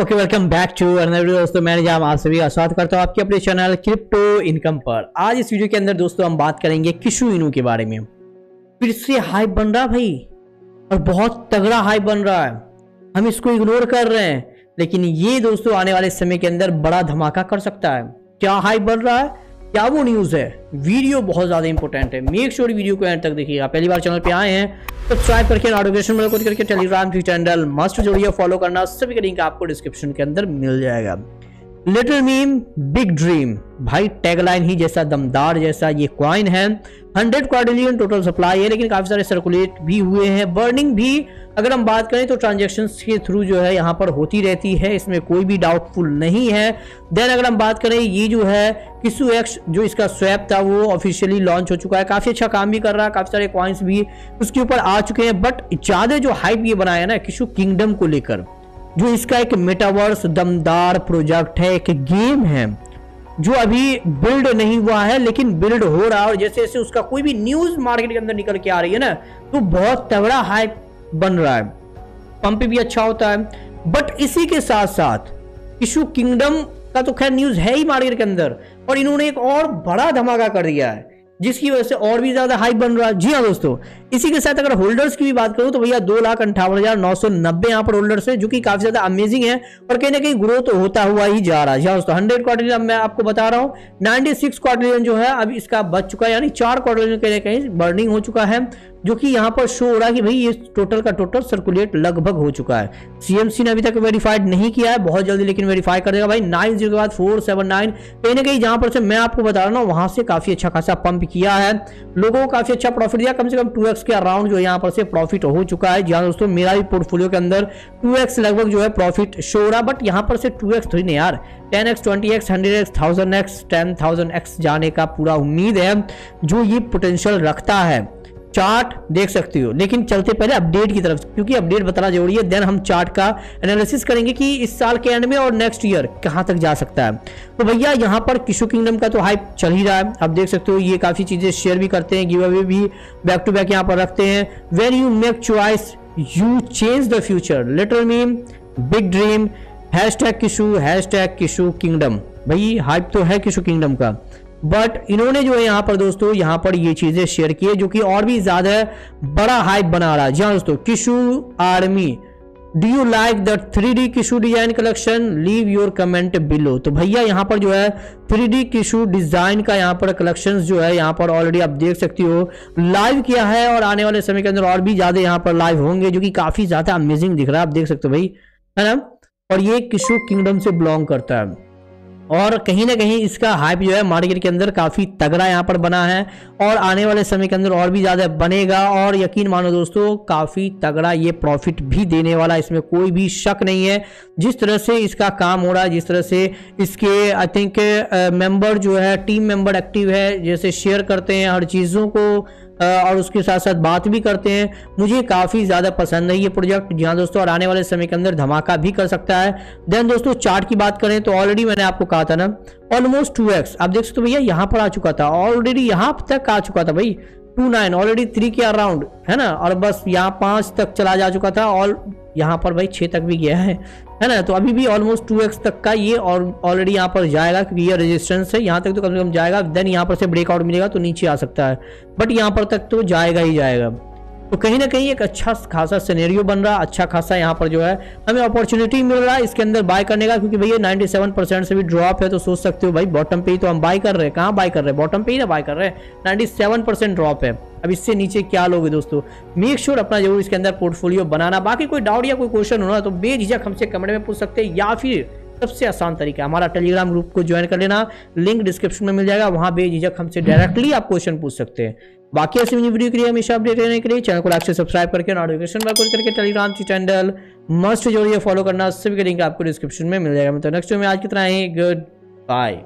Okay welcome back to another video दोस्तों। मैं निजाम आप सभी का स्वागत करता हूँ आपके अपने चैनल क्रिप्टो इनकम पर। आज इस वीडियो के अंदर दोस्तों हम बात करेंगे किशु इनू के बारे में। फिर से हाइप बन रहा भाई और बहुत तगड़ा हाइप बन रहा है, हम इसको इग्नोर कर रहे हैं, लेकिन ये दोस्तों आने वाले समय के अंदर बड़ा धमाका कर सकता है। क्या हाइप बन रहा है, क्या वो न्यूज़ है, वीडियो बहुत ज़्यादा इंपॉर्टेंट है। मेक श्योर वीडियो को एंड तक देखिएगा। पहली बार चैनल पे आए हैं सब्सक्राइब करके नोटिफिकेशन बेल को क्लिक करके टेलीग्राम की चैनल मस्ट जोड़िए, फॉलो करना, सभी का लिंक आपको डिस्क्रिप्शन के अंदर मिल जाएगा। लिटिल मीम बिग ड्रीम भाई, टैगलाइन ही जैसा दमदार जैसा ये कॉइन है। 100 क्वाड्रिलियन टोटल सप्लाई है, लेकिन काफ़ी सारे सर्कुलेट भी हुए हैं। बर्निंग भी अगर हम बात करें तो ट्रांजैक्शंस के थ्रू जो है यहाँ पर होती रहती है, इसमें कोई भी डाउटफुल नहीं है। देन अगर हम बात करें ये जो है किशु एक्स, जो इसका स्वैप था वो ऑफिशियली लॉन्च हो चुका है, काफ़ी अच्छा काम भी कर रहा है, काफ़ी सारे कॉइन्स भी उसके ऊपर आ चुके हैं। बट ज़्यादा जो हाइप ये बनाया ना किशु किंगडम को लेकर, जो इसका एक मेटावर्स दमदार प्रोजेक्ट है, एक गेम है जो अभी बिल्ड नहीं हुआ है लेकिन बिल्ड हो रहा है, और जैसे जैसे उसका कोई भी न्यूज़ मार्केट के अंदर निकल के आ रही है ना तो बहुत तगड़ा हाइप बन रहा है। पंप भी अच्छा होता है, बट इसी के साथ साथ किशु किंगडम का तो खैर न्यूज़ है ही मार्केट के अंदर, और इन्होंने एक और बड़ा धमाका कर दिया है जिसकी वजह से और भी ज़्यादा हाइप बन रहा है। जी हाँ दोस्तों, इसी के साथ अगर होल्डर्स की भी बात करूँ तो भैया 2,58,990 यहाँ पर होल्डर्स है, जो कि काफ़ी ज़्यादा अमेजिंग है और कहीं ना कहीं ग्रोथ तो होता हुआ ही जा रहा है। जी हाँ दोस्तों, 100 क्वाड्रिलियन मैं आपको बता रहा हूँ, 96 क्वाड्रिलियन जो है अब इसका बच चुका है, यानी 4 क्वाड्रिलियन कहीं ना कहीं बर्निंग हो चुका है, जो कि यहाँ पर शो हो रहा है कि भाई ये टोटल का टोटल सर्कुलेट लगभग हो चुका है। CMC ने अभी तक वेरीफाइड नहीं किया है, बहुत जल्दी लेकिन वेरीफाई कर देगा भाई। 90 के बाद 479 कहीं ना कहीं जहाँ पर से मैं आपको बता रहा हूँ वहाँ से काफ़ी अच्छा खासा पंप किया है, लोगों को काफ़ी अच्छा प्रॉफिट दिया, कम से कम 2x के अराउंड जो यहाँ पर से प्रॉफिट हो चुका है। जी हाँ दोस्तों, मेरा भी पोर्टफोलियो के अंदर 2x लगभग जो है प्रॉफिट शो हो रहा, बट यहाँ पर से 2x थोड़ी नहीं यार, 10x 20x 100x 1000x 10000x जाने का पूरा उम्मीद है जो ये पोटेंशियल रखता है। चार्ट देख सकते हो, लेकिन चलते पहले अपडेट की तरफ, क्योंकि अपडेट बताना जरूरी है। देन हम चार्ट का एनालिसिस करेंगे कि इस साल के एंड में और नेक्स्ट ईयर कहां तक जा सकता है। तो भैया यहाँ पर किशु किंगडम का तो हाइप चल ही रहा है, आप देख सकते हो ये काफ़ी चीज़ें शेयर भी करते हैं, गिव अवे भी बैक टू बैक यहाँ पर रखते हैं। When you make choice you change the future, little meme big dream, hashtag Kishu kingdom. भाई हाइप तो है किशु किंगडम का, बट इन्होंने जो है यहाँ पर दोस्तों यहाँ पर ये चीज़ें शेयर की है जो कि और भी ज़्यादा बड़ा हाइप बना रहा है। जी हाँ दोस्तों, किशु army, do you like the 3D Kishu design collection, leave your comment below. तो भैया यहाँ पर जो है 3D किशु डिज़ाइन का यहाँ पर कलेक्शंस जो है यहाँ पर ऑलरेडी आप देख सकती हो लाइव किया है, और आने वाले समय के अंदर और भी ज़्यादा यहाँ पर लाइव होंगे जो कि काफ़ी ज़्यादा अमेजिंग दिख रहा है, आप देख सकते हो भाई, है ना। और ये किशु किंगडम से बिलोंग करता है, और कहीं ना कहीं इसका हाइप जो है मार्केट के अंदर काफ़ी तगड़ा यहाँ पर बना है, और आने वाले समय के अंदर और भी ज़्यादा बनेगा। और यकीन मानो दोस्तों काफ़ी तगड़ा ये प्रॉफिट भी देने वाला, इसमें कोई भी शक नहीं है। जिस तरह से इसका काम हो रहा है, जिस तरह से इसके आई थिंक मेंबर जो है टीम मेंबर एक्टिव है, जैसे शेयर करते हैं हर चीज़ों को और उसके साथ साथ बात भी करते हैं, मुझे काफ़ी ज़्यादा पसंद है ये प्रोजेक्ट। जी हाँ दोस्तों, और आने वाले समय के अंदर धमाका भी कर सकता है। देन दोस्तों चार्ट की बात करें तो ऑलरेडी मैंने आपको कहा था ना ऑलमोस्ट 2x आप देख सकते हो भैया यहाँ पर आ चुका था, ऑलरेडी यहाँ तक आ चुका था भाई 29 ऑलरेडी 3 के अराउंड, है ना। और बस यहाँ 5 तक चला जा चुका था, और यहाँ पर भाई 6 तक भी गया है ना। तो अभी भी ऑलमोस्ट 2x तक का ये और ऑलरेडी यहाँ पर जाएगा, क्योंकि ये रेजिस्टेंस है, यहाँ तक तो कम से कम जाएगा। देन यहाँ पर से ब्रेकआउट मिलेगा तो नीचे आ सकता है, बट यहाँ पर तक तो जाएगा ही जाएगा। तो कहीं ना कहीं एक अच्छा खासा सिनेरियो बन रहा, अच्छा खासा यहाँ पर जो है हमें अपॉर्चुनिटी मिल रहा है इसके अंदर बाय करने का, क्योंकि भैया 97% से भी ड्रॉप है। तो सोच सकते हो भाई बॉटम पे ही तो हम बाय कर रहे हैं, कहाँ बाय कर रहे हैं, बॉटम पे ही ना बाय कर रहे हैं, 97% ड्रॉप है। अब इससे नीचे क्या लोगे दोस्तों, मेक श्योर अपना जरूर इसके अंदर पोर्टफोलियो बनाना। बाकी कोई डाउट या कोई क्वेश्चन होना तो बेझिझक हमसे कमेंट में पूछ सकते हैं, या फिर सबसे आसान तरीका हमारा टेलीग्राम ग्रुप को ज्वाइन कर लेना, लिंक डिस्क्रिप्शन में मिल जाएगा, वहाँ बेझिझक हमसे डायरेक्टली आप क्वेश्चन पूछ सकते हैं। बाकी ऐसी वीडियो के लिए हमेशा अपडेट रहने के लिए चैनल को लाइक से सब्सक्राइब करके नोटिफिकेशन बेल को करके टेलीग्राम की चैनल मस्ट जोड़िए, फॉलो करना, सभी का लिंक आपको डिस्क्रिप्शन में मिल जाएगा। मतलब नेक्स्ट वीडियो में आज कितना है, गुड बाय।